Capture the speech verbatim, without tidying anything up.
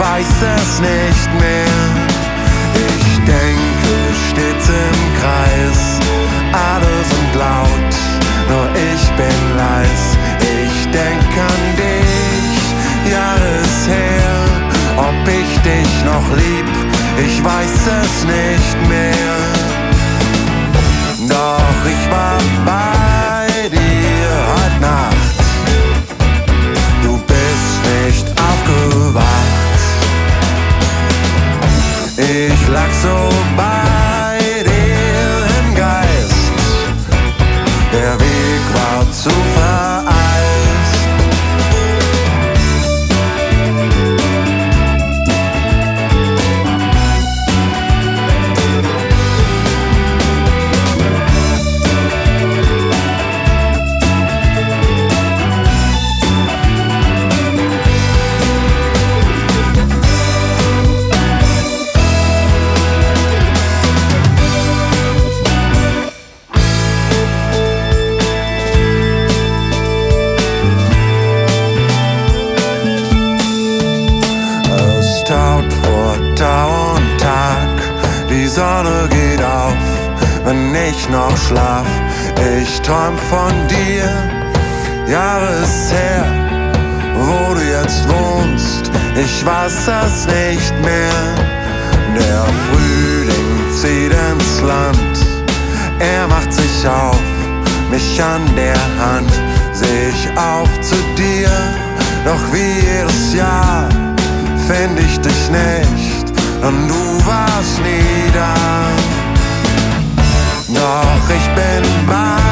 ich weiß es nicht mehr. Ich denke stets im Kreis, alle sind laut, nur ich bin leis. Ich denke an dich, ja ist her, ob ich dich noch lieb, ich weiß es nicht mehr. Doch ich war bei dir heute Nacht, du bist nicht aufgewacht. Ich lag so bei dir im Geist, der Weg war zu vereist. Die Sonne geht auf, wenn ich noch schlaf. Ich träum von dir, Jahre ist her, wo du jetzt wohnst, ich weiß es nicht mehr. Der Frühling zieht ins Land, er macht sich auf, mich an der Hand. Seh ich auf zu dir, doch wie jedes Jahr find ich dich nicht. Und du warst nie da, doch ich bin bei